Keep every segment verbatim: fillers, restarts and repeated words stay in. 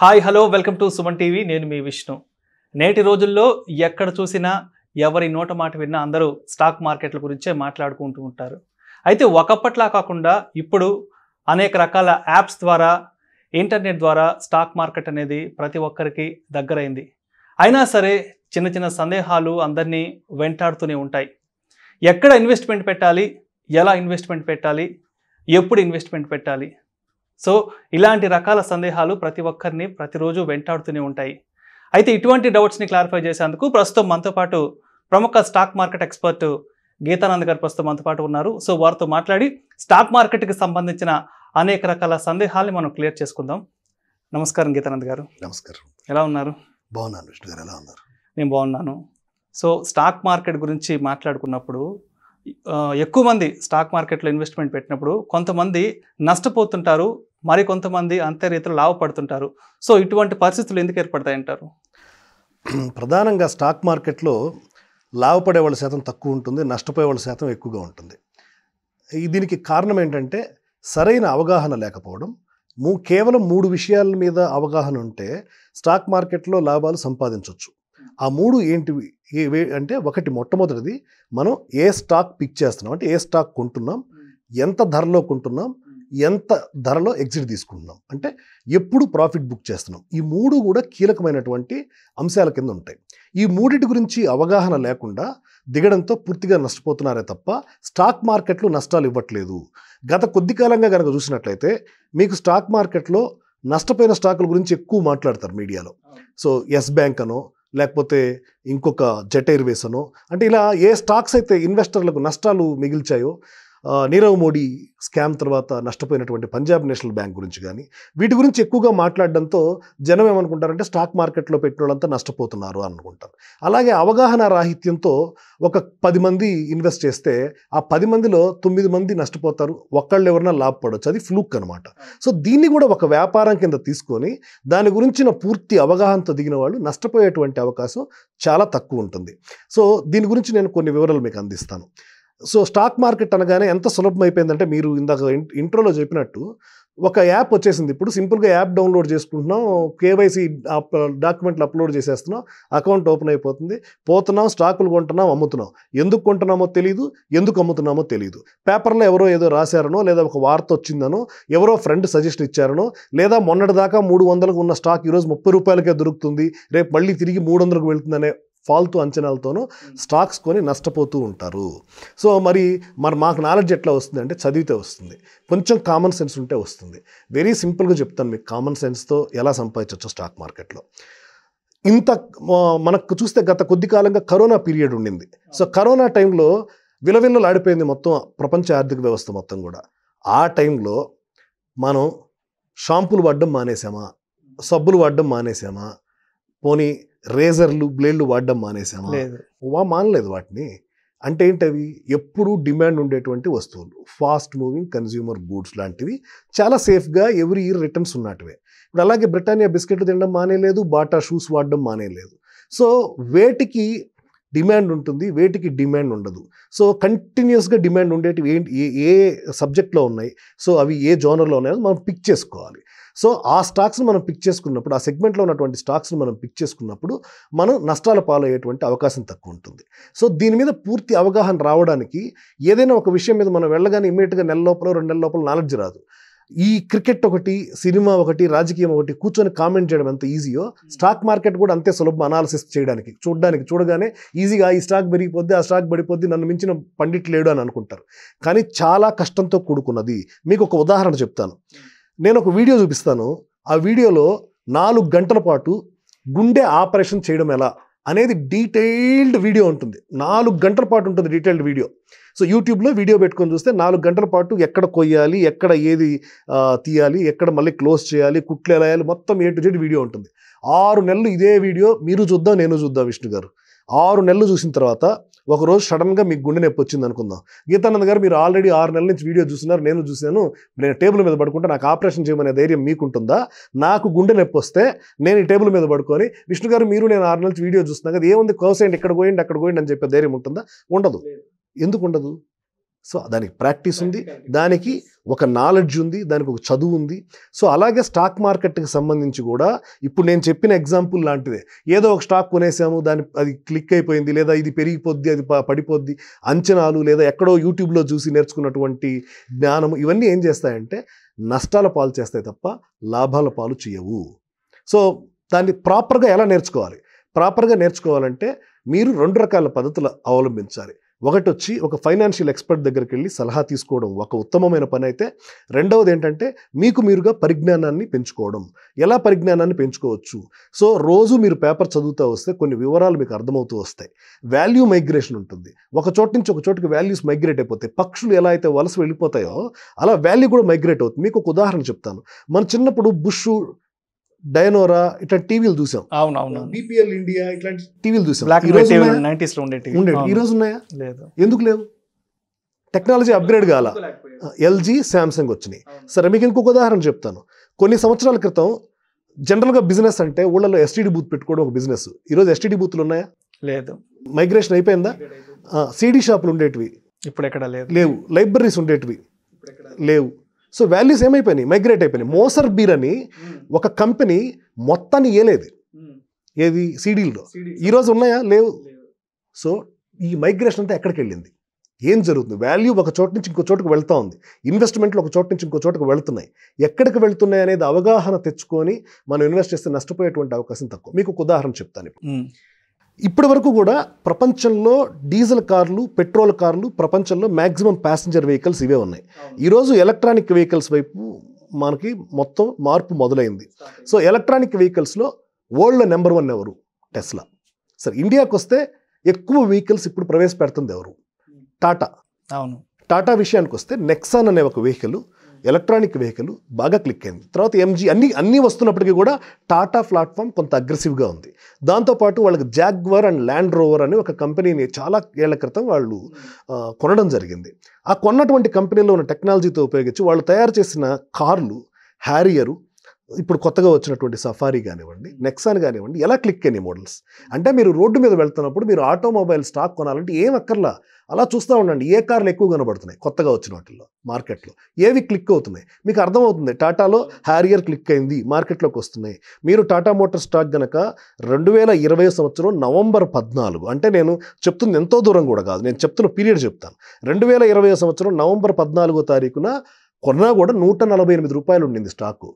Hi hello welcome to Suman TV. నేను మీ విష్ణు. నేటి రోజుల్లో ఎక్కడ చూసినా ఎవరి నోట మాట విన్నా అందరూ స్టాక్ మార్కెట్ల గురించే మాట్లాడుకుంటూ ఉంటారు. అయితే ఒకప్పటిలా కాకుండా ఇప్పుడు అనేక రకాల యాప్స్ ద్వారా ఇంటర్నెట్ ద్వారా స్టాక్ మార్కెట్ అనేది ప్రతి ఒక్కరికి దగ్గరైంది. అయినా సరే చిన్న చిన్న సందేహాలు అందరినీ వెంటాడుతూనే ఉంటాయి. ఎక్కడ ఇన్వెస్ట్మెంట్ పెట్టాలి, ఎలా ఇన్వెస్ట్మెంట్ పెట్టాలి, ఎప్పుడు ఇన్వెస్ట్మెంట్ పెట్టాలి, సో ఇలాంటి రకాల సందేహాలు ప్రతి ఒక్కరిని ప్రతిరోజు వెంటాడుతూనే ఉంటాయి. అయితే ఇటువంటి డౌట్స్ని క్లారిఫై చేసేందుకు ప్రస్తుతం మనతో పాటు ప్రముఖ స్టాక్ మార్కెట్ ఎక్స్పర్ట్ గీతానంద్ గారు ప్రస్తుతం మనతో పాటు ఉన్నారు. సో వారితో మాట్లాడి స్టాక్ మార్కెట్కి సంబంధించిన అనేక రకాల సందేహాలని మనం క్లియర్ చేసుకుందాం. నమస్కారం గీతానంద్ గారు. నమస్కారం. ఎలా ఉన్నారు? బాగున్నాను విష్ణు గారు. ఎలా ఉన్నారు? నేను బాగున్నాను. సో స్టాక్ మార్కెట్ గురించి మాట్లాడుకున్నప్పుడు ఎక్కువ మంది స్టాక్ మార్కెట్లో ఇన్వెస్ట్మెంట్ పెట్టినప్పుడు కొంతమంది నష్టపోతుంటారు, మరి కొంతమంది అంతే రీతిలో లాభపడుతుంటారు. సో ఇటువంటి పరిస్థితులు ఎందుకు ఏర్పడతాయంటారు? ప్రధానంగా స్టాక్ మార్కెట్లో లాభపడే వాళ్ళ శాతం తక్కువ ఉంటుంది, నష్టపోయే వాళ్ళ శాతం ఎక్కువగా ఉంటుంది. దీనికి కారణం ఏంటంటే సరైన అవగాహన లేకపోవడం. మూ కేవలం మూడు విషయాల మీద అవగాహన ఉంటే స్టాక్ మార్కెట్లో లాభాలు సంపాదించవచ్చు. ఆ మూడు ఏంటివి అంటే, ఒకటి మొట్టమొదటిది మనం ఏ స్టాక్ పిక్ చేస్తున్నాం, అంటే ఏ స్టాక్ కొంటున్నాం, ఎంత ధరలో కొంటున్నాం, ఎంత ధరలో ఎగ్జిట్ తీసుకుంటున్నాం, అంటే ఎప్పుడు ప్రాఫిట్ బుక్ చేస్తున్నాం. ఈ మూడు కూడా కీలకమైనటువంటి అంశాల కింద ఉంటాయి. ఈ మూడిటి గురించి అవగాహన లేకుండా దిగడంతో పూర్తిగా నష్టపోతున్నారే తప్ప స్టాక్ మార్కెట్లో నష్టాలు ఇవ్వట్లేదు. గత కొద్ది కాలంగా కనుక చూసినట్లయితే మీకు స్టాక్ మార్కెట్లో నష్టపోయిన స్టాకుల గురించి ఎక్కువ మాట్లాడతారు మీడియాలో. సో ఎస్ బ్యాంక్ అనో లేకపోతే ఇంకొక జెట్ ఎయిర్వేస్ అనో, అంటే ఇలా ఏ స్టాక్స్ అయితే ఇన్వెస్టర్లకు నష్టాలు మిగిల్చాయో, నీరవ్ మోడీ స్కామ్ తర్వాత నష్టపోయినటువంటి పంజాబ్ నేషనల్ బ్యాంక్ గురించి కానీ, వీటి గురించి ఎక్కువగా మాట్లాడడంతో జనం ఏమనుకుంటారంటే స్టాక్ మార్కెట్లో పెట్టిన వాళ్ళంతా నష్టపోతున్నారు అనుకుంటారు. అలాగే అవగాహన రాహిత్యంతో ఒక పది మంది ఇన్వెస్ట్ చేస్తే ఆ పది మందిలో తొమ్మిది మంది నష్టపోతారు, ఒక్కళ్ళు ఎవరైనా లాభపడవచ్చు. అది ఫ్లూక్ అనమాట. సో దీన్ని కూడా ఒక వ్యాపారం కింద తీసుకొని దాని గురించిన పూర్తి అవగాహనతో దిగిన వాళ్ళు నష్టపోయేటువంటి అవకాశం చాలా తక్కువ ఉంటుంది. సో దీని గురించి నేను కొన్ని వివరాలు మీకు అందిస్తాను. సో స్టాక్ మార్కెట్ అనగానే ఎంత సులభం అయిపోయిందంటే, మీరు ఇందాక ఇంట్రోలో చెప్పినట్టు ఒక యాప్ వచ్చేసింది. ఇప్పుడు సింపుల్గా యాప్ డౌన్లోడ్ చేసుకుంటున్నాం, కేవైసీ డాక్యుమెంట్లు అప్లోడ్ చేసేస్తున్నాం, అకౌంట్ ఓపెన్ అయిపోతుంది, పోతున్నాం, స్టాకులు కొంటున్నాం, అమ్ముతున్నాం. ఎందుకు కొంటున్నామో తెలియదు, ఎందుకు అమ్ముతున్నామో తెలియదు. పేపర్లో ఎవరో ఏదో రాశారనో, లేదా ఒక వార్త వచ్చిందనో, ఎవరో ఫ్రెండ్ సజెషన్ ఇచ్చారనో, లేదా మొన్నటిదాకా మూడు వందలకు ఉన్న స్టాక్ ఈరోజు ముప్పై రూపాయలకే దొరుకుతుంది, రేపు మళ్ళీ తిరిగి మూడు వందలకు వెళుతుందనే ఫాల్తూ అంచనాలతోనూ స్టాక్స్ కొని నష్టపోతూ ఉంటారు. సో మరి మరి మాకు నాలెడ్జ్ ఎట్లా వస్తుందంటే చదివితే వస్తుంది, కొంచెం కామన్ సెన్స్ ఉంటే వస్తుంది. వెరీ సింపుల్గా చెప్తాను మీకు కామన్ సెన్స్తో ఎలా సంపాదించవచ్చు స్టాక్ మార్కెట్లో. ఇంత మనకు చూస్తే గత కొద్ది కాలంగా కరోనా పీరియడ్ ఉండింది. సో కరోనా టైంలో విలవిల్లలాడిపోయింది మొత్తం ప్రపంచ ఆర్థిక వ్యవస్థ మొత్తం కూడా. ఆ టైంలో మనం షాంపూలు వాడడం మానేసామా, సబ్బులు వాడడం మానేసామా, పోనీ రేజర్లు బ్లేడ్లు వాడడం మానేసామా? వా మానలేదు వాటిని. అంటే ఏంటవి? ఎప్పుడు డిమాండ్ ఉండేటువంటి వస్తువులు, ఫాస్ట్ మూవింగ్ కన్జ్యూమర్ గూడ్స్ లాంటివి, చాలా సేఫ్గా ఎవ్రీ ఇయర్ రిటర్న్స్ ఉన్నట్టువే. ఇప్పుడు అలాగే బ్రిటానియా బిస్కెట్లు తినడం మానేలేదు, బాటా షూస్ వాడడం మానేలేదు. సో వేటికి డిమాండ్ ఉంటుంది, వేటికి డిమాండ్ ఉండదు. సో కంటిన్యూస్గా డిమాండ్ ఉండేటివి ఏంటి, ఏ సబ్జెక్ట్లో ఉన్నాయి, సో అవి ఏ జోనర్లో ఉన్నాయో మనం పిక్ చేసుకోవాలి. సో ఆ స్టాక్స్ని మనం పిక్ చేసుకున్నప్పుడు, ఆ సెగ్మెంట్లో ఉన్నటువంటి స్టాక్స్ని మనం పిక్ చేసుకున్నప్పుడు మనం నష్టాల పాలయ్యేటువంటి అవకాశం తక్కువ ఉంటుంది. సో దీని మీద పూర్తి అవగాహన రావడానికి ఏదైనా ఒక విషయం మీద మనం వెళ్ళగానే ఇమ్మీడియట్గా నెల లోపల రెండు నెలల లోపల నాలెడ్జ్ రాదు. ఈ క్రికెట్ ఒకటి, సినిమా ఒకటి, రాజకీయం ఒకటి కూర్చొని కామెంట్ చేయడం ఎంత ఈజీయో స్టాక్ మార్కెట్ కూడా అంతే సులభం అనాలిసిస్ చేయడానికి. చూడడానికి చూడగానే ఈజీగా ఈ స్టాక్ పెరిగిపోద్ది, ఆ స్టాక్ పడిపోద్ది, నన్ను మించిన పండిట్ లేడు అని అనుకుంటారు. కానీ చాలా కష్టంతో కూడుకున్నది. మీకు ఒక ఉదాహరణ చెప్తాను. నేను ఒక వీడియో చూపిస్తాను. ఆ వీడియోలో నాలుగు గంటల పాటు గుండె ఆపరేషన్ చేయడం ఎలా అనేది డీటెయిల్డ్ వీడియో ఉంటుంది. నాలుగు గంటల పాటు ఉంటుంది డీటెయిల్డ్ వీడియో. సో యూట్యూబ్లో వీడియో పెట్టుకొని చూస్తే నాలుగు గంటల పాటు ఎక్కడ కొయ్యాలి, ఎక్కడ ఏది తీయాలి, ఎక్కడ మళ్ళీ క్లోజ్ చేయాలి, కుట్లు ఎలా వేయాలి, మొత్తం ఏ టు జెడ్ వీడియో ఉంటుంది. ఆరు నెలలు ఇదే వీడియో మీరు చూద్దాం, నేను చూద్దాం విష్ణు గారు. ఆరు నెలలు చూసిన తర్వాత ఒకరోజు సడన్గా మీకు గుండె నొప్పి వచ్చింది అనుకుందాం. గీతానంద్ గారు, మీరు ఆల్రెడీ ఆరు నెలల నుంచి వీడియో చూస్తున్నారు, నేను చూశాను, నేను టేబుల్ మీద పడుకుంటే నాకు ఆపరేషన్ చేయమనే ధైర్యం మీకుంటుందా? నాకు గుండె నొప్పి వస్తే నేను ఈ టేబుల్ మీద పడుకొని, విష్ణు గారు మీరు నేను ఆరు నెలల నుంచి వీడియో చూస్తున్నాను కదా, ఏముంది కోసేయండి, ఇక్కడ పోయండి, అక్కడ పోయండి అని చెప్పే ధైర్యం ఉంటుందా? ఉండదు. ఎందుకు ఉండదు? సో దానికి ప్రాక్టీస్ ఉంది, దానికి ఒక నాలెడ్జ్ ఉంది, దానికి ఒక చదువు ఉంది. సో అలాగే స్టాక్ మార్కెట్కి సంబంధించి కూడా ఇప్పుడు నేను చెప్పిన ఎగ్జాంపుల్ లాంటిదే. ఏదో ఒక స్టాక్ కొనేసాము, దాని అది క్లిక్ అయిపోయింది, లేదా ఇది పెరిగిపోద్ది అది పడిపోద్ది అంచనాలు, లేదా ఎక్కడో యూట్యూబ్లో చూసి నేర్చుకున్నటువంటి జ్ఞానం, ఇవన్నీ ఏం చేస్తాయంటే నష్టాల పాలు చేస్తాయి తప్ప లాభాల పాలు చేయవు. సో దాన్ని ప్రాపర్గా ఎలా నేర్చుకోవాలి? ప్రాపర్గా నేర్చుకోవాలంటే మీరు రెండు రకాల పద్ధతులు అవలంబించాలి. ఒకటి వచ్చి ఒక ఫైనాన్షియల్ ఎక్స్పర్ట్ దగ్గరికి వెళ్ళి సలహా తీసుకోవడం ఒక ఉత్తమమైన పని అయితే, రెండవది ఏంటంటే మీకు మీరుగా పరిజ్ఞానాన్ని పెంచుకోవడం. ఎలా పరిజ్ఞానాన్ని పెంచుకోవచ్చు? సో రోజు మీరు పేపర్ చదువుతూ వస్తే కొన్ని వివరాలు మీకు అర్థమవుతూ వస్తాయి. వాల్యూ మైగ్రేషన్ ఉంటుంది, ఒక చోటు నుంచి ఒక చోటుకి వాల్యూస్ మైగ్రేట్ అయిపోతాయి. పక్షులు ఎలా అయితే వలస వెళ్ళిపోతాయో అలా వాల్యూ కూడా మైగ్రేట్ అవుతుంది. మీకు ఒక ఉదాహరణ చెప్తాను. మన చిన్నప్పుడు బుష్, డైనోరా ఇట్లా టీవీలు చూసాం. అవునవును, బీపీఎల్ ఇండియా ఇట్లాంటి టీవీలు చూసాం. ఉండేవి ఈ రోజు ఉన్నాయా? లేదు. ఎందుకు లేవు? టెక్నాలజీ అప్గ్రేడ్ కాల. ఎల్జీ, శాంసంగ్ వచ్చినాయి. సరే, మీకు ఇంకొక ఉదాహరణ చెప్తాను. కొన్ని సంవత్సరాల క్రితం జనరల్గా బిజినెస్ అంటే ఊళ్ళలో ఎస్టీడీ బూత్ పెట్టుకోవడం ఒక బిజినెస్. ఈరోజు ఎస్టీడీ బూత్లు ఉన్నాయా? లేదు. మైగ్రేషన్ అయిపోయిందా? సీడీ షాపులు ఉండేటివి ఇప్పుడు ఎక్కడ లేవు. లైబ్రరీస్ ఉండేటివి లేవు. So values ఏమైపోయినాయి? మైగ్రేట్ అయిపోయినాయి. మోసర్ బీర్ అని ఒక కంపెనీ మొత్తాన్ని ఏలేదు, ఏది సీడీల్లో. ఈరోజు ఉన్నాయా? లేవు. సో ఈ మైగ్రేషన్ అంతా ఎక్కడికి వెళ్ళింది? ఏం జరుగుతుంది? వాల్యూ ఒక చోటు నుంచి ఇంకో చోటుకు వెళ్తూ ఉంది, ఇన్వెస్ట్మెంట్లు ఒక చోటు నుంచి ఇంకో చోటుకు వెళ్తున్నాయి. ఎక్కడికి వెళ్తున్నాయి అనేది అవగాహన తెచ్చుకొని మనం ఇన్వెస్ట్ చేస్తే నష్టపోయేటువంటి అవకాశం తక్కువ. మీకు ఒక ఉదాహరణ చెప్తాను. ఇప్పటి వరకు కూడా ప్రపంచంలో డీజిల్ కార్లు, పెట్రోల్ కార్లు, ప్రపంచంలో మ్యాక్సిమం ప్యాసింజర్ వెహికల్స్ ఇవే ఉన్నాయి. ఈరోజు ఎలక్ట్రానిక్ వెహికల్స్ వైపు మనకి మొత్తం మార్పు మొదలైంది. సో ఎలక్ట్రానిక్ వెహికల్స్లో వరల్డ్లో నెంబర్ వన్ ఎవరు? టెస్లా. సరే, ఇండియాకి వస్తే ఎక్కువ వెహికల్స్ ఇప్పుడు ప్రవేశపెడుతుంది ఎవరు? టాటా. అవును. టాటా విషయానికి వస్తే నెక్సాన్ అనే ఒక వెహికల్, ఎలక్ట్రానిక్ వెహికల్ బాగా క్లిక్ అయింది. తర్వాత ఎంజీ, అన్ని అన్నీ వస్తున్నప్పటికీ కూడా టాటా ప్లాట్ఫామ్ కొంత అగ్రెసివ్గా ఉంది. దాంతోపాటు వాళ్ళకి జాగ్వర్ అండ్ ల్యాండ్ రోవర్ అని ఒక కంపెనీని చాలా ఏళ్ల క్రితం వాళ్ళు కొనడం జరిగింది. ఆ కొన్నటువంటి కంపెనీలో ఉన్న టెక్నాలజీతో ఉపయోగించి వాళ్ళు తయారు చేసిన కార్లు, హ్యారియరు, ఇప్పుడు కొత్తగా వచ్చినటువంటి సఫారీ కానివ్వండి, నెక్సాన్ కానివ్వండి, ఎలా క్లిక్ అయినాయి మోడల్స్ అంటే మీరు రోడ్డు మీద వెళ్తున్నప్పుడు మీరు ఆటోమొబైల్ స్టాక్ కొనాలంటే ఏం అక్కర్లా, అలా చూస్తూ ఉండండి ఏ కార్లు ఎక్కువ కనబడుతున్నాయి కొత్తగా వచ్చిన వాటిల్లో మార్కెట్లో, ఏవి క్లిక్ అవుతున్నాయి మీకు అర్థమవుతుంది. టాటాలో హ్యారియర్ క్లిక్ అయింది, మార్కెట్లోకి వస్తున్నాయి. మీరు టాటా మోటార్ స్టాక్ గనక రెండు వేల ఇరవై సంవత్సరం నవంబర్ పద్నాలుగు అంటే నేను చెప్తుంది ఎంతో దూరం కూడా కాదు, నేను చెప్తున్న పీరియడ్ చెప్తాను. రెండు వేల ఇరవై సంవత్సరం నవంబర్ పద్నాలుగో తారీఖున కొన్నా కూడా నూట నలభై ఎనిమిది రూపాయలు ఉండింది స్టాకు.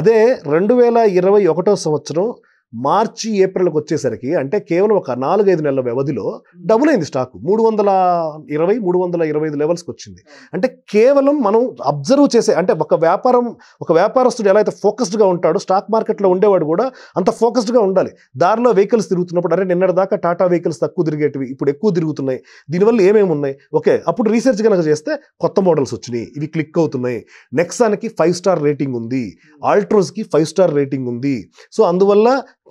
అదే రెండు వేల ఇరవై ఒకటో సంవత్సరం మార్చి ఏప్రిల్కి వచ్చేసరికి అంటే కేవలం ఒక నాలుగైదు నెలల వ్యవధిలో డబుల్ అయింది స్టాకు, మూడు వందల ఇరవై మూడు వందల ఇరవై ఐదు లెవెల్స్కి వచ్చింది. అంటే కేవలం మనం అబ్జర్వ్ చేసే అంటే ఒక వ్యాపారం ఒక వ్యాపారస్తుడు ఎలా అయితే ఫోకస్డ్గా ఉంటాడో స్టాక్ మార్కెట్లో ఉండేవాడు కూడా అంత ఫోకస్డ్గా ఉండాలి. దారిలో వెహికల్స్ తిరుగుతున్నప్పుడు అరే నిన్నటి దాకా టాటా వెహికల్స్ తక్కువ తిరిగేటివి ఇప్పుడు ఎక్కువ తిరుగుతున్నాయి, దీనివల్ల ఏమేమి ఉన్నాయి, ఓకే అప్పుడు రీసెర్చ్ కనుక చేస్తే కొత్త మోడల్స్ వచ్చినాయి, ఇవి క్లిక్ అవుతున్నాయి. నెక్సాన్కి ఫైవ్ స్టార్ రేటింగ్ ఉంది, ఆల్ట్రోస్కి ఫైవ్ స్టార్ రేటింగ్ ఉంది. సో అందువల్ల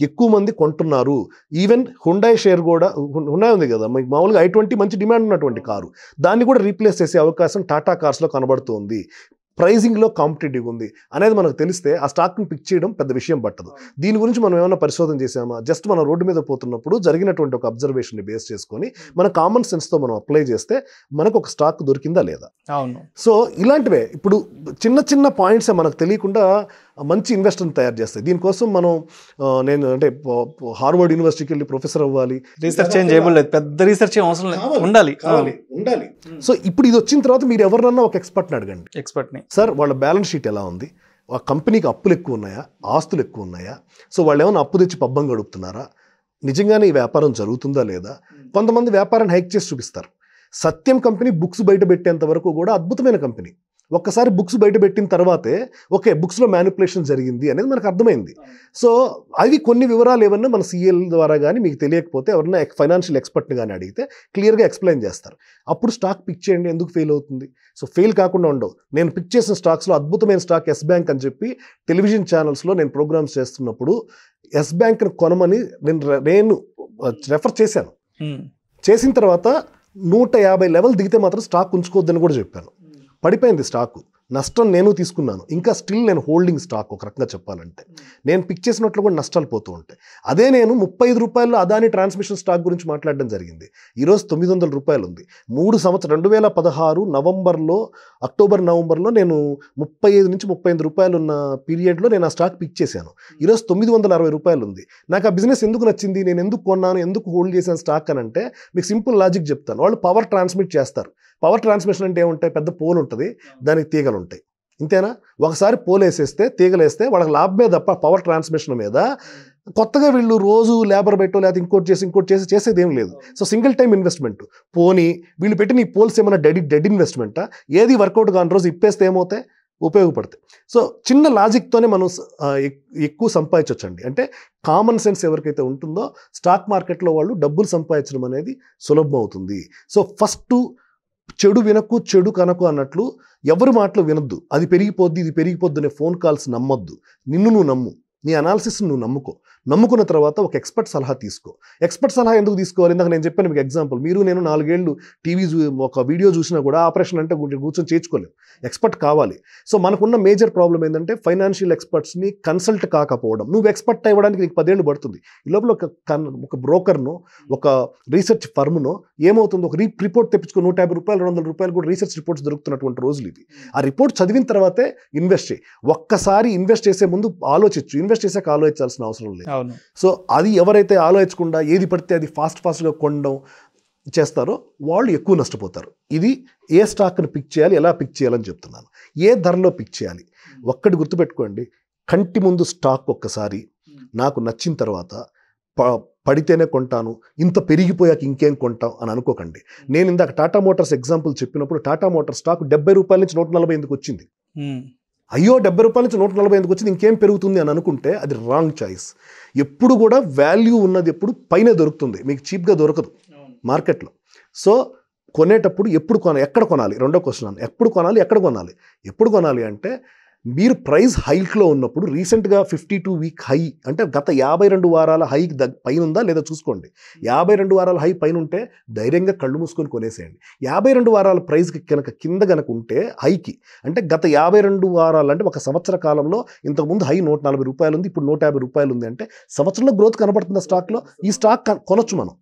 ఎక్కువ మంది కొంటున్నారు. ఈవెన్ హుండాయ్ షేర్ కూడా, హుండాయ్ ఉంది కదా మీకు మామూలుగా ఐ ట్వంటీ మంచి డిమాండ్ ఉన్నటువంటి కారు, దాన్ని కూడా రీప్లేస్ చేసే అవకాశం టాటా కార్స్లో కనబడుతుంది. ప్రైజింగ్లో కాంపిటేటివ్ ఉంది అనేది మనకు తెలిస్తే ఆ స్టాక్ని పిక్ చేయడం పెద్ద విషయం పట్టదు. దీని గురించి మనం ఏమైనా పరిశోధన చేసామా? జస్ట్ మనం రోడ్డు మీద పోతున్నప్పుడు జరిగినటువంటి ఒక అబ్జర్వేషన్ని బేస్ చేసుకొని మన కామన్ సెన్స్తో మనం అప్లై చేస్తే మనకు ఒక స్టాక్ దొరికిందా లేదా. అవును. సో ఇలాంటివే ఇప్పుడు చిన్న చిన్న పాయింట్సే మనకు తెలియకుండా మంచి ఇన్వెస్టర్ని తయారు చేస్తాయి. దీనికోసం మనం నేను అంటే హార్వర్డ్ యూనివర్సిటీకి వెళ్ళి ప్రొఫెసర్ అవ్వాలి, రీసెర్చ్ ఏం చేయలేదు, పెద్ద రీసెర్చ్ అవసరం ఉండాలి ఉండాలి. సో ఇప్పుడు ఇది వచ్చిన తర్వాత మీరు ఎవరినన్నా ఒక ఎక్స్పర్ట్ని అడగండి. ఎక్స్పర్ట్ని, సార్ వాళ్ళ బ్యాలెన్స్ షీట్ ఎలా ఉంది, ఆ కంపెనీకి అప్పులు ఎక్కువ ఉన్నాయా, ఆస్తులు ఎక్కువ ఉన్నాయా, సో వాళ్ళు ఏమైనా అప్పు తెచ్చి పబ్బం గడుపుతున్నారా, నిజంగానే ఈ వ్యాపారం జరుగుతుందా లేదా. కొంతమంది వ్యాపారాన్ని హైక్ చేసి చూపిస్తారు. సత్యం కంపెనీ బుక్స్ బయట పెట్టేంత వరకు కూడా అద్భుతమైన కంపెనీ. ఒక్కసారి బుక్స్ బయట పెట్టిన తర్వాతే ఓకే బుక్స్లో మ్యానిపులేషన్ జరిగింది అనేది మనకు అర్థమైంది. సో అవి కొన్ని వివరాలు ఏమన్నా మన సీఎల్ ద్వారా కానీ మీకు తెలియకపోతే ఎవరైనా ఫైనాన్షియల్ ఎక్స్పర్ట్ని కానీ అడిగితే క్లియర్గా ఎక్స్ప్లెయిన్ చేస్తారు. అప్పుడు స్టాక్ పిక్ చేయండి, ఎందుకు ఫెయిల్ అవుతుంది. సో ఫెయిల్ కాకుండా ఉండవు. నేను పిక్ చేసిన స్టాక్స్లో అద్భుతమైన స్టాక్ ఎస్ బ్యాంక్ అని చెప్పి టెలివిజన్ ఛానల్స్లో నేను ప్రోగ్రామ్స్ చేస్తున్నప్పుడు ఎస్ బ్యాంక్ని కొనమని నేను నేను రెఫర్ చేశాను. చేసిన తర్వాత నూట యాభై లెవెల్ దిగితే మాత్రం స్టాక్ ఉంచుకోవద్దని కూడా చెప్పాను. పడిపోయింది స్టాకు. నష్టం నేను తీసుకున్నాను, ఇంకా స్టిల్ నేను హోల్డింగ్ స్టాక్ ఒక రకంగా చెప్పాలంటే నేను పిక్ చేసినట్లు కూడా నష్టాలు పోతూ ఉంటాయి. అదే నేను ముప్పై ఐదు రూపాయలు అదాని ట్రాన్స్మిషన్ స్టాక్ గురించి మాట్లాడడం జరిగింది. ఈరోజు తొమ్మిది వందల రూపాయలు ఉంది. మూడు సంవత్సరం రెండు వేల పదహారు నవంబర్లో అక్టోబర్ నవంబర్లో నేను ముప్పై ఐదు నుంచి ముప్పై ఐదు రూపాయలు ఉన్న పీరియడ్లో నేను ఆ స్టాక్ పిక్ చేశాను. ఈరోజు తొమ్మిది వందల అరవై రూపాయలు ఉంది. నాకు ఆ బిజినెస్ ఎందుకు నచ్చింది, నేను ఎందుకు కొన్నాను, ఎందుకు హోల్డ్ చేశాను స్టాక్ అని అంటే మీకు సింపుల్ లాజిక్ చెప్తాను. వాళ్ళు పవర్ ట్రాన్స్మిట్ చేస్తారు. పవర్ ట్రాన్స్మిషన్ అంటే ఏముంటాయి, పెద్ద పోల్ ఉంటుంది, దానికి తీగలు ఉంటాయి, ఇంతేనా? ఒకసారి పోల్ వేసేస్తే తీగలు వేస్తే వాళ్ళకి లాభమే తప్ప పవర్ ట్రాన్స్మిషన్ మీద కొత్తగా వీళ్ళు రోజు లేబర్ పెట్టో లేకపోతే ఇంకోటి చేసి ఇంకోటి చేసి చేసేది ఏం లేదు. So single time investment. పోనీ వీళ్ళు పెట్టిన ఈ పోల్స్ ఏమైనా డెడ్ డెడ్ ఇన్వెస్ట్మెంటా? ఏది వర్కౌట్ కాని రోజు ఇప్పేస్తే ఏమవుతాయి, ఉపయోగపడతాయి. సో చిన్న లాజిక్తోనే మనం ఎక్కువ సంపాదించవచ్చండి. అంటే కామన్ సెన్స్ ఎవరికైతే ఉంటుందో స్టాక్ మార్కెట్లో వాళ్ళు డబ్బులు సంపాదించడం అనేది సులభం అవుతుంది. సో ఫస్ట్ చెడు వినకు చెడు కనకు అన్నట్లు ఎవరి మాటలు వినొద్దు. అది పెరిగిపోద్ది ఇది పెరిగిపోద్దు అనే ఫోన్ కాల్స్ నమ్మొద్దు. నిన్ను నువ్వు నమ్ము, నీ అనాలిసిస్ నువ్వు నమ్ముకో. నమ్ముకున్న తర్వాత ఒక ఎక్స్పర్ట్ సలహా తీసుకో. ఎక్స్పర్ట్ సలహా ఎందుకు తీసుకోవాలి, ఇందాక నేను చెప్పాను మీకు ఎగ్జాంపుల్. మీరు నేను నాలుగేళ్ళు టీవీ ఒక వీడియో చూసినా కూడా ఆపరేషన్ అంటే కూర్చొని చేర్చుకోలేము. ఎక్స్పర్ట్ కావాలి. సో మనకున్న మేజర్ ప్రాబ్లం ఏంటంటే ఫైనాన్షియల్ ఎక్స్పర్ట్స్ని కన్సల్ట్ కాకపోవడం. నువ్వు ఎక్స్పర్ట్ అవ్వడానికి నీకు పదేళ్ళు పడుతుంది. ఈ లోపల ఒక ఒక బ్రోకర్నో ఒక రీసెర్చ్ ఫర్మ్నో ఏమవుతుందో ఒక రీ రిపోర్ట్ తెప్పించుకో. నూట యాభై రూపాయలు రెండు వందల రూపాయలు కూడా రీసెర్చ్ రిపోర్ట్స్ దొరుకుతున్నటువంటి రోజులు ఇవి. ఆ రిపోర్ట్ చదివిన తర్వాతే ఇన్వెస్ట్ చేయి. ఒక్కసారి ఇన్వెస్ట్ చేసే ముందు ఆలోచించు. ఇన్వెస్ట్ చేసాక ఆలోచించాల్సిన అవసరం లేదు. సో అది ఎవరైతే ఆలోచించకుండా ఏది పడితే అది ఫాస్ట్ ఫాస్ట్గా కొనడం చేస్తారో వాళ్ళు ఎక్కువ నష్టపోతారు. ఇది ఏ స్టాక్ని పిక్ చేయాలి, ఎలా పిక్ చేయాలని చెప్తున్నాను. ఏ ధరలో పిక్ చేయాలి, ఒక్కటి గుర్తుపెట్టుకోండి. కంటి ముందు స్టాక్ ఒక్కసారి నాకు నచ్చిన తర్వాత ప పడితేనే కొంటాను, ఇంత పెరిగిపోయాక ఇంకేం కొంటాం అని అనుకోకండి. నేను ఇందాక టాటా మోటార్స్ ఎగ్జాంపుల్ చెప్పినప్పుడు టాటా మోటార్స్ స్టాక్ డెబ్బై రూపాయల నుంచి నూట నలభై ఎందుకు వచ్చింది, అయ్యో డెబ్బై రూపాయల నుంచి నూట నలభై ఎందుకు వచ్చింది ఇంకేం పెరుగుతుంది అని అనుకుంటే అది రాంగ్ చాయిస్. ఎప్పుడు కూడా వాల్యూ ఉన్నది ఎప్పుడు పైన దొరుకుతుంది, మీకు చీప్గా దొరకదు మార్కెట్లో. సో కొనేటప్పుడు ఎప్పుడు కొనాలి, ఎక్కడ కొనాలి, రెండో క్వశ్చన్. ఎప్పుడు కొనాలి, ఎక్కడ కొనాలి, ఎప్పుడు కొనాలి అంటే మీరు ప్రైస్ హైట్లో ఉన్నప్పుడు. రీసెంట్గా ఫిఫ్టీ టూ వీక్ హై అంటే గత యాభై రెండు వారాల హైకి దగ్గ పైన ఉందా లేదా చూసుకోండి. యాభై రెండు వారాల హై పైన ఉంటే ధైర్యంగా కళ్ళు మూసుకొని కొనేసేయండి. యాభై రెండు వారాల ప్రైస్కి కనుక కింద కనుక ఉంటే హైకి అంటే గత యాభై రెండు వారాలు అంటే ఒక సంవత్సర కాలంలో ఇంతకుముందు హై నూట నలభై రూపాయలు ఉంది, ఇప్పుడు నూట యాభై రూపాయలు ఉంది అంటే సంవత్సరంలో గ్రోత్ కనబడుతుంది స్టాక్లో. ఈ స్టాక్ కొనొచ్చు మనం.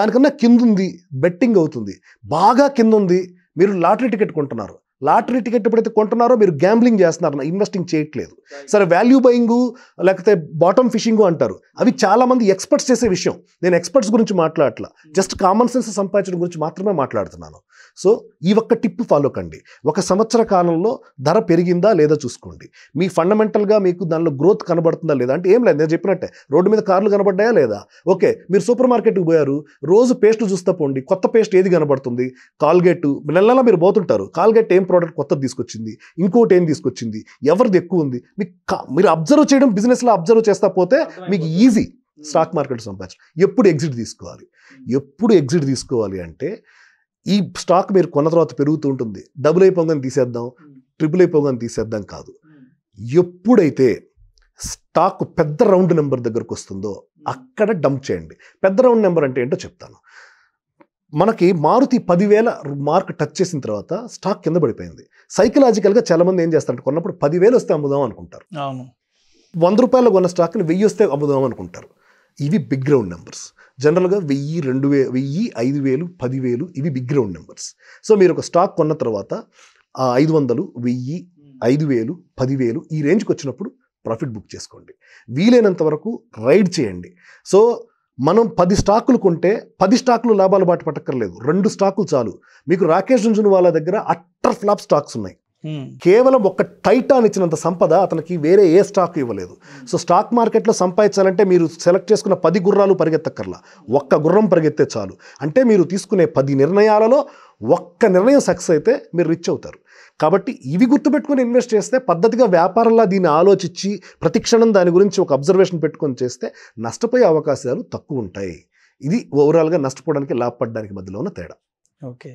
దానికన్నా కింద ఉంది బెట్టింగ్ అవుతుంది. బాగా కింద ఉంది మీరు లాటరీ టికెట్ కొంటున్నారు. లాటరీ టికెట్ ఎప్పుడైతే కొంటున్నారో మీరు గ్యాంబ్లింగ్ చేస్తున్నారు, ఇన్వెస్టింగ్ చేయట్లేదు. సరే వాల్యూ బయింగు లేకపోతే బాటమ్ ఫిషింగు అంటారు, అవి చాలామంది ఎక్స్పర్ట్స్ చేసే విషయం. నేను ఎక్స్పర్ట్స్ గురించి మాట్లాడట్లా, జస్ట్ కామన్ సెన్స్ సంపాదించడం గురించి మాత్రమే మాట్లాడుతున్నాను. సో ఈ ఒక్క టిప్ ఫాలో కండి. ఒక సంవత్సర కాలంలో ధర పెరిగిందా లేదా చూసుకోండి. మీ ఫండమెంటల్గా మీకు దానిలో గ్రోత్ కనబడుతుందా లేదా అంటే ఏం లేదు, నేను చెప్పినట్టే రోడ్డు మీద కార్లు కనబడ్డాయా లేదా, ఓకే మీరు సూపర్ మార్కెట్కి పోయారు, రోజు పేస్ట్ చూస్తా పోండి, కొత్త పేస్ట్ ఏది కనబడుతుంది, కాల్గేట్ నెలలా మీరు పోతుంటారు, కాల్గేట్ ఏం ప్రోడక్ట్ కొత్తది తీసుకొచ్చింది, ఇంకోటి ఏం తీసుకొచ్చింది, ఎవరిది ఎక్కువ ఉంది, మీకు మీరు అబ్జర్వ్ చేయడం బిజినెస్లో అబ్జర్వ్ చేస్తా పోతే మీకు ఈజీ స్టాక్ మార్కెట్ సంపాదించడం. ఎప్పుడు ఎగ్జిట్ తీసుకోవాలి, ఎప్పుడు ఎగ్జిట్ తీసుకోవాలి అంటే ఈ స్టాక్ మీరు కొన్న తర్వాత పెరుగుతూ ఉంటుంది, డబుల్ అయిపోగానే తీసేద్దాం ట్రిపుల్ అయిపోగానే తీసేద్దాం కాదు. ఎప్పుడైతే స్టాక్ పెద్ద రౌండ్ నెంబర్ దగ్గరకు వస్తుందో అక్కడ డంప్ చేయండి. పెద్ద రౌండ్ నెంబర్ అంటే ఏంటో చెప్తాను. మనకి మారుతి పదివేల మార్క్ టచ్ చేసిన తర్వాత స్టాక్ కింద పడిపోయింది. సైకలాజికల్గా చాలామంది ఏం చేస్తారంటే కొన్నప్పుడు పదివేలు వస్తే అమ్ముదాం అనుకుంటారు, వంద రూపాయలు కొన్న స్టాక్ని వెయ్యి వస్తే అమ్ముదాం అనుకుంటారు. ఇవి బిగ్ రౌండ్ నెంబర్స్. జనరల్గా వెయ్యి రెండు వే వెయ్యి ఐదు వేలు పదివేలు ఇవి బిగ్ రౌండ్ నెంబర్స్. సో మీరు ఒక స్టాక్ కొన్న తర్వాత ఆ ఐదు వందలు వెయ్యి ఐదు వేలు పదివేలు ఈ రేంజ్కి వచ్చినప్పుడు ప్రాఫిట్ బుక్ చేసుకోండి. వీలైనంత వరకు రైడ్ చేయండి. సో మనం పది స్టాకులు కొంటే పది స్టాకులు లాభాలు బాట పట్టక్కర్లేదు, రెండు స్టాకులు చాలు. మీకు రాకేష్ జున్జున్వాలా దగ్గర అట్టర్ ఫ్లాప్ స్టాక్స్ ఉన్నాయి. కేవలం ఒక్క టైటాన్ ఇచ్చినంత సంపద అతనికి వేరే ఏ స్టాక్ ఇవ్వలేదు. సో స్టాక్ మార్కెట్లో సంపాదించాలంటే మీరు సెలెక్ట్ చేసుకున్న పది గుర్రాలు పరిగెత్తక్కర్లా, ఒక్క గుర్రం పరిగెత్తే చాలు. అంటే మీరు తీసుకునే పది నిర్ణయాలలో ఒక్క నిర్ణయం సక్సెస్ అయితే మీరు రిచ్ అవుతారు. కాబట్టి ఇవి గుర్తుపెట్టుకుని ఇన్వెస్ట్ చేస్తే, పద్ధతిగా వ్యాపారంలా దీన్ని ఆలోచించి ప్రతిక్షణం దాని గురించి ఒక అబ్జర్వేషన్ పెట్టుకొని చేస్తే నష్టపోయే అవకాశాలు తక్కువ ఉంటాయి. ఇది ఓవరాల్గా నష్టపోవడానికి లాభపడడానికి మధ్యలో ఉన్న తేడా. ఓకే.